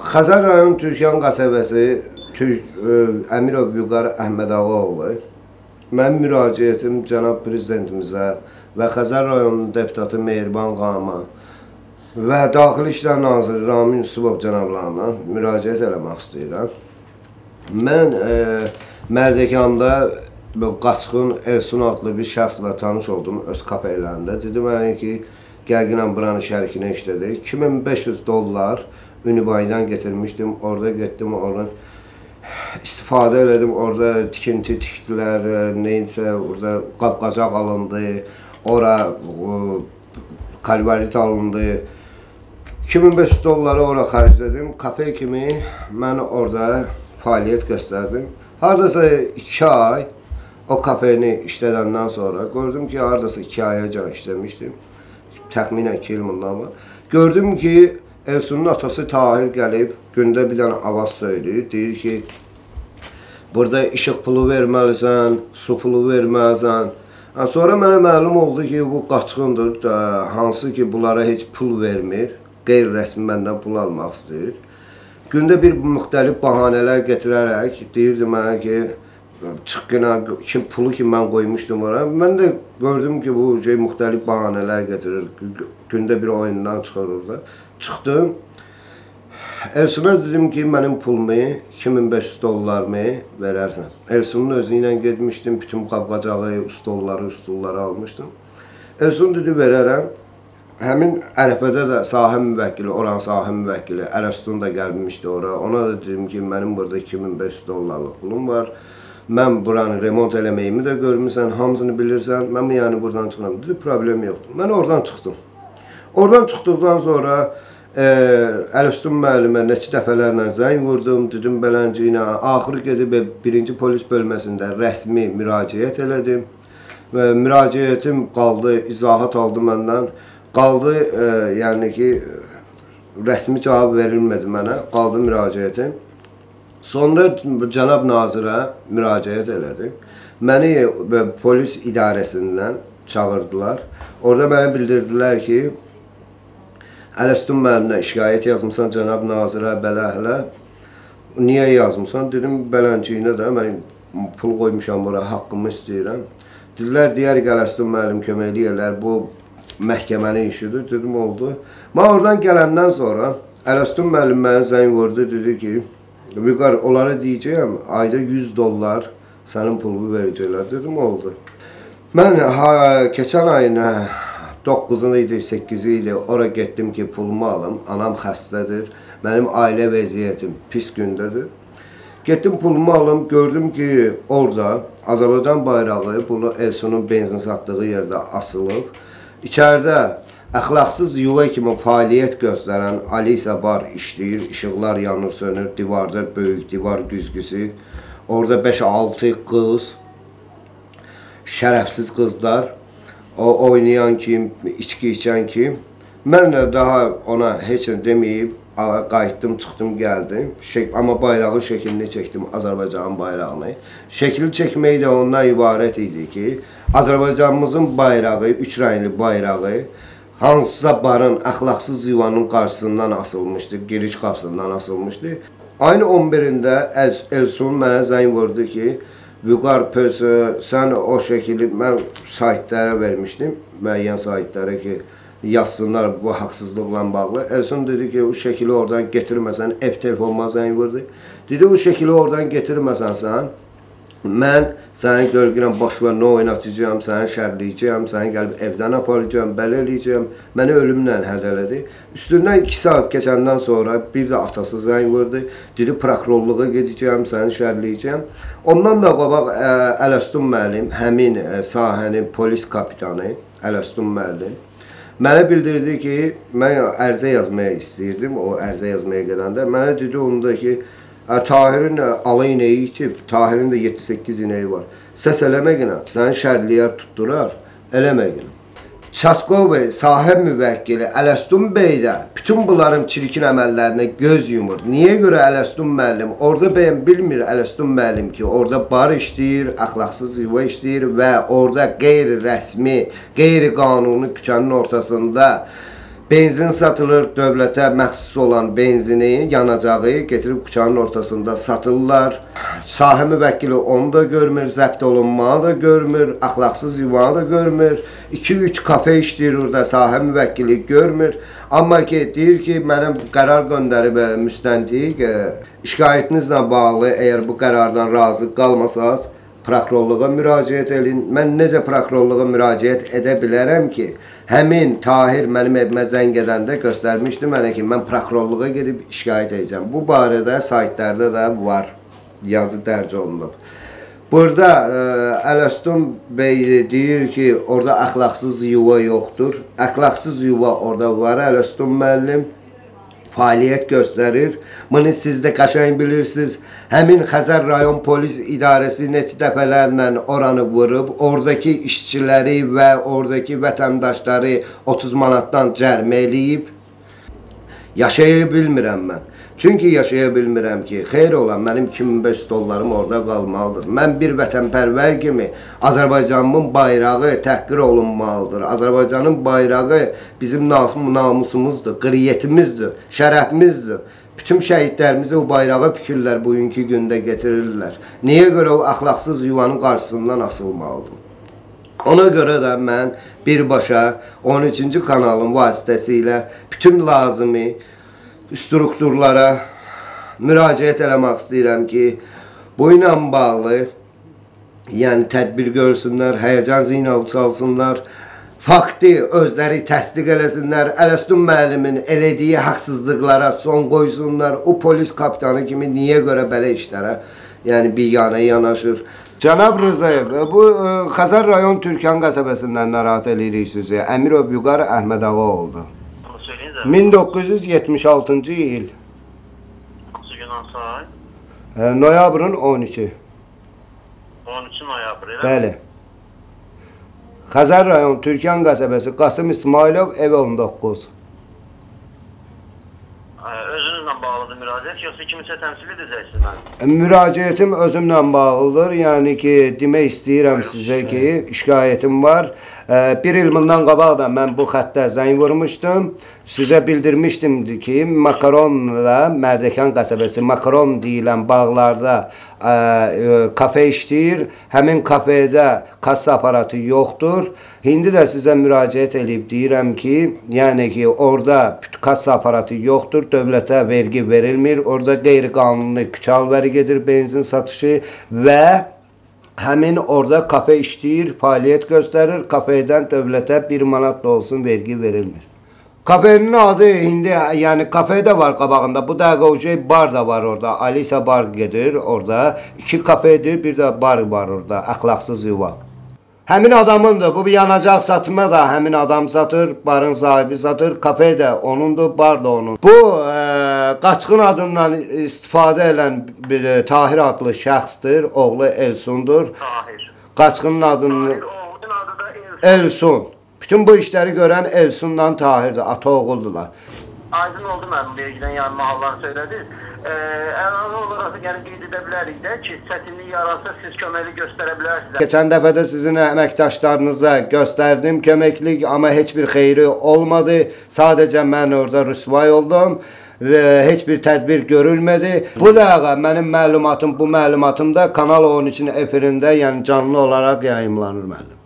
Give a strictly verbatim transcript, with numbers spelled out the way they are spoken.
Xəzər rayonunun Türkan qəsəbəsi Türk, Əmirov Vüqar Əhmədağa oğlu. Mənim müraciətim cənab prezidentimizə və Xəzər rayonunun deputatı Mehriban Qama və Daxili İşlər Naziri Ramin Üstübov cənablarına müraciət eləmək istəyirəm. Mən e, Mərdəkanda Qaçxın Elşən adlı bir şəxslə tanış oldum öz kafelərində. Dedi mənə ki, gəlginən buranın şərkinə işlədi. iki min beş yüz dollar Ünibay'dan getirmişdim, orada getdim, oradan istifadə elədim, orada tikinti tikdilər, neyinsə, orada qapqacaq alındı, ora kalvarit alındı. iki min beş yüz dolları ora xərclədim, kafe kimi mən orada fəaliyyət göstərdim. Haradasa iki ay o kafeni işlədəndən sonra gördüm ki, haradasa iki aya can işləmişdim, təxminən iki il bundan var. Gördüm ki, Elsunun atası Tahir gəlib, gündə bir dənə avaz söylüyor, deyir ki, burada işıq pulu verməlisən, su pulu verməlisən. Sonra mənə məlum oldu ki, bu qaçqındır, hansı ki, bunlara heç pul vermir, qeyri-rəsmi məndən pul almaq istəyir. Gündə bir müxtəlif bahanələr getirərək, deyirdi mənə ki, çıxqına, kim pulu ki, mən qoymuşdum oraya. Mən də gördüm ki, bu şey, müxtəlif bahanələr getirir, gündə bir oyundan çıxır orada. Çıxdım, Elsun'a dedim ki, mənim pulumu, iki min beş yüz dollarımı verərsən. Elsunun özü ilə getmişdim, bütün qab-qacağı, üst-dolları, üst-dolları almışdım. Elsun dedi, verərəm. Həmin Ələfədə də sahə müvəkkili, oranın sahə müvəkkili, Ələstün də gəlmişdi oraya. Ona da dedim ki, mənim burada iki min beş yüz dollarlıq pulum var. Mən buranı remont eləməyimi də görmüsən, hamısını bilirsən. Mən yəni buradan çıxıram. Dedi, problem yoxdur. Mən oradan çıxdım. Oradan çıxdıqdan sonra e, Ələstün müəllimə neçə dəfələrlə zəng vurdum, dedim belənci ilə, axırı gedib birinci polis bölməsində rəsmi müraciət elədim. Və müraciətim qaldı, izahat aldı məndən, qaldı, e, yəni ki, rəsmi cavab verilmədi mənə, qaldı müraciətim. Sonra cənab nazirə müraciət elədim. Məni e, polis idarəsindən çağırdılar, orada mənə bildirdilər ki, Ələstün müəllimə şikayət yazmışsan cənab nazirə, belə hələ, niyə yazmışsan? Dedim, belənciyinə də mən pul qoymuşam oraya, haqqımı istəyirəm. Dedilər, deyər ki, Ələstün müəllim kömək eləyirlər, bu məhkəmənin işidir. Dedim, oldu. Mən oradan gələndən sonra Ələstün müəllim mənə zəng vurdu, dedi ki, Vüqar, onlara deyəcəyəm, ayda yüz dollar sənin pulunu verəcəklər. Dedim, oldu. Mən ha, keçən ayın doqquzunu idi, səkkizi idi, ora getdim ki, pulumu alım, anam xəstədir, mənim ailə vəziyyətim pis gündədir. Getdim pulumu alım, gördüm ki, orada Azərbaycan bayrağı, bunu Elsunun benzin satdığı yerdə asılıb. İçəridə əxlaqsız yuva kimi fəaliyyət göstərən Alisa bar işləyir, işıqlar yanır, sönür, divarda böyük divar güzgüsü, orada beş altı qız, şərəfsiz qızlar, o oynayan kim, içki içən kim. Mən də daha ona heç nə deməyib, qayıtdım, çıxdım, gəldim. Amma bayrağı şəklini çəkdim, Azərbaycanın bayrağını. Şəkil çəkmək də ondan ibarət idi ki, Azərbaycanımızın bayrağı, üç rəngli bayrağı, hansısa barın, əxlaqsız yuvanın qarşısından asılmışdı, giriş qapısından asılmışdı. Ayın on birində Elsun mənə zəng vurdu ki, Vüqar Pösü, sən o şəkili mən saytlara vermişdim, müəyyən saytlara ki, yazsınlar bu haqsızlıqla bağlı. Elsun dedi ki, o şəkili oradan getirməsən, ev telefonuma zəng vurdu. Dedi, o şəkili oradan getirməsən sən, mən sənin görgünə başıma nə oynatacağım, səni şərləyəcəyəm, səni gəlib evdən aparacağım, bəl eləyəcəyəm, məni ölümlə hədələdi. Üstündən iki saat keçəndən sonra bir də atası zəng vurdu, dedi prokurorluğa gedəcəyəm, səni şərləyəcəyəm. Ondan da qabaq Ələstün müəllim, həmin sahənin polis kapitanı Ələstün müəllim, mənə bildirdi ki, mən ərzə yazmaya istəyirdim, o ərzə yazmaya gedəndə, mənə dedi onu da ki, Tahirin ala inəyi itib, Tahirin də yeddi səkkiz inəyi var. Səs eləməginə, səni şərliyər tutdurar, eləməginə. Çaskov bəy, sahib müvəkkili Ələstün bəy də bütün bunların çirkin əməllərinə göz yumur. Niyə görə Ələstün müəllim? Orada bəyəm bilmir Ələstün müəllim ki, orada bar işləyir, əxlaqsız yuva işləyir və orada qeyri-rəsmi, qeyri-qanuni küçənin ortasında Benzin satılır, dövlətə məxsus olan benzini, yanacağı getirib küçanın ortasında satırlar. Sahə müvəkkili onu da görmür, zəbt olunmağı da görmür, axlaqsız yuvanı da görmür. iki üç kafe işləyir orada, sahə müvəkkili görmür. Amma ki, deyir ki, mənə qərar göndərib müstəntiq, şikayətinizlə bağlı, əgər bu qərardan razı qalmasanız, prokurorluğa müraciət edin. Mən necə prokurorluğa müraciət edə bilərəm ki, həmin Tahir mənim evimə zəng edəndə göstərmişdi mənə ki, mən prokurorluğa gedib şikayət edəcəm. Bu barədə saytlarda da var, yazı dərc olunub. Burada Ələstün bəy deyir ki, orada əxlaqsız yuva yoxdur. Əxlaqsız yuva orada var, Ələstün müəllim fəaliyyət göstərir. Bunu siz də qaşayın bilirsiniz. Həmin Xəzər rayon polis idarəsi neçə dəfələrlə oranı vurub, oradakı işçiləri və oradakı vətəndaşları otuz manatdan cərimə eləyib. Yaşaya bilmirəm mən. Çünki yaşaya bilmirəm ki, xeyr olan mənim iki min beş yüz dollarım orada qalmalıdır. Mən bir vətənpərvər kimi Azərbaycanımın bayrağı təhqir olunmalıdır. Azərbaycanın bayrağı bizim namusumuzdur, qırıyetimizdir, şərəfimizdir. Bütün şəhidlərimizi o bayrağı pükürlər, bugünkü gündə getirirlər. Niyə görə o axlaqsız yuvanın qarşısından asılmalıdır? Ona görə də mən birbaşa on üçüncü kanalın vasitəsilə bütün lazımı strukturlara müraciət eləmək istəyirəm ki, bu ilə bağlı yəni tədbir görsünlər, həyəcan zinalı çalsınlar, fakti özləri təsdiq eləsinlər, Ələstün müəllimin elədiyi haqsızlıqlara son qoysunlar, o polis kapitanı kimi niyə görə belə işlərə, yəni bir yana yanaşır. Cənab Rızaev, bu Xəzər rayon Türkan qəsəbəsindən narahat eləyirik sizi, Əmirov Vüqar Əhmədağa oğlu. min doqquz yüz yetmiş altıncı il. Hansı gün hansı ay? E, noyabrın on iki. on üçü noyabr, elə? Bəli. Xəzər rayon Türkan qəsəbəsi, Qasım İsmailov, ev on doqquz. E, özünüzlə bağlıdır müraciət, yoxsa kimisə təmsil edəcəksiniz mənim? E, müraciətim özümlə bağlıdır. Yəni ki, demək istəyirəm sizə ki, şikayətim var. Bir il bundan qabaq da mən bu xəttə zəng vurmuşdum. Sizə bildirmişdim ki, makaronla, Mərdəkan qəsəbəsi makaron deyilən bağlarda kafe işləyir. Həmin kafedə kassa aparatı yoxdur. İndi də sizə müraciət edib deyirəm ki, yəni ki, orada kassa aparatı yoxdur, dövlətə vergi verilmir. Orada qeyri-qanuni küçə alveri gedir, benzin satışı və həmin orada kafe işləyir, fəaliyyət göstərir, kafedən dövlətə bir manat da olsun vergi verilmir. Kafenin adı indi, yəni kafe də var qabağında, bu dəqiqə bar da var orada, Alisa bar gedir orada, iki kafedir, bir də bar var orada, əxlaqsız yuva. Həmin adamındır, bu bir yanacaq satma da həmin adam satır, barın sahibi satır, kafe də onundur, bar da onun. Bu, e, Qaçxın adından istifadə edən bir, Tahir adlı şəxsdir, oğlu Elsundur. Tahir. Qaçxının adını... Tahir, oğlunun adı da Elsun. Elsun. Bütün bu işləri görən Elsundan Tahirdir, ata oğuldurlar. Aydın oldu mənim bilgidən yanıma hallarını söylədiniz. Əlavə olaraq yəni qeyd edə bilərik də ki, çətinlik yararsa siz köməklik göstərə bilərsiniz. Keçən dəfə də sizin əməkdaşlarınıza göstərdim köməklik, amma heç bir xeyri olmadı. Sadəcə mən orada rüsvay oldum və heç bir tədbir görülmədi. Bu da mənim məlumatım, bu məlumatım da Kanal on üçün efirində, yəni canlı olaraq yayımlanır mənim.